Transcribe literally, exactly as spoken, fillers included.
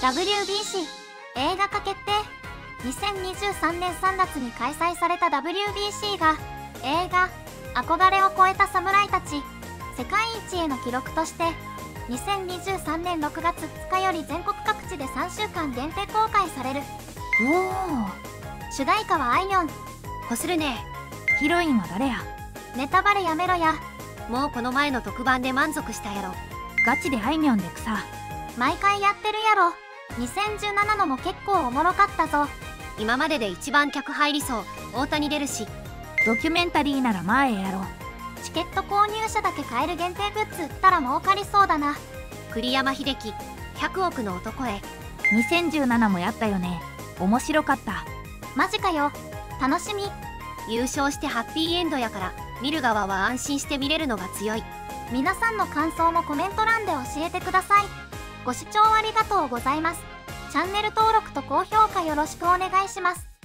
ダブリュービーシー 映画化決定。にせんにじゅうさんねんさんがつに開催された ダブリュービーシー が映画「憧れを超えた侍たち世界一へ」の記録としてにせんにじゅうさんねんろくがつふつかより全国各地でさんしゅうかん限定公開される。おお、主題歌はあいみょん。こするね。ヒロインは誰や。ネタバレやめろや。もうこの前の特番で満足したやろ。ガチであいみょんでくさ。毎回やってるやろ。にせんじゅうななのも結構おもろかったぞ。今までで一番客入りそう。大谷出るし。ドキュメンタリーなら前へやろ。チケット購入者だけ買える限定グッズ売ったら儲かりそうだな。栗山英樹ひゃくおくの男へ。にせんじゅうななもやったよね。面白かった。マジかよ。楽しみ。優勝してハッピーエンドやから見る側は安心して見れるのが強い。皆さんの感想もコメント欄で教えてください。ご視聴ありがとうございます。チャンネル登録と高評価よろしくお願いします。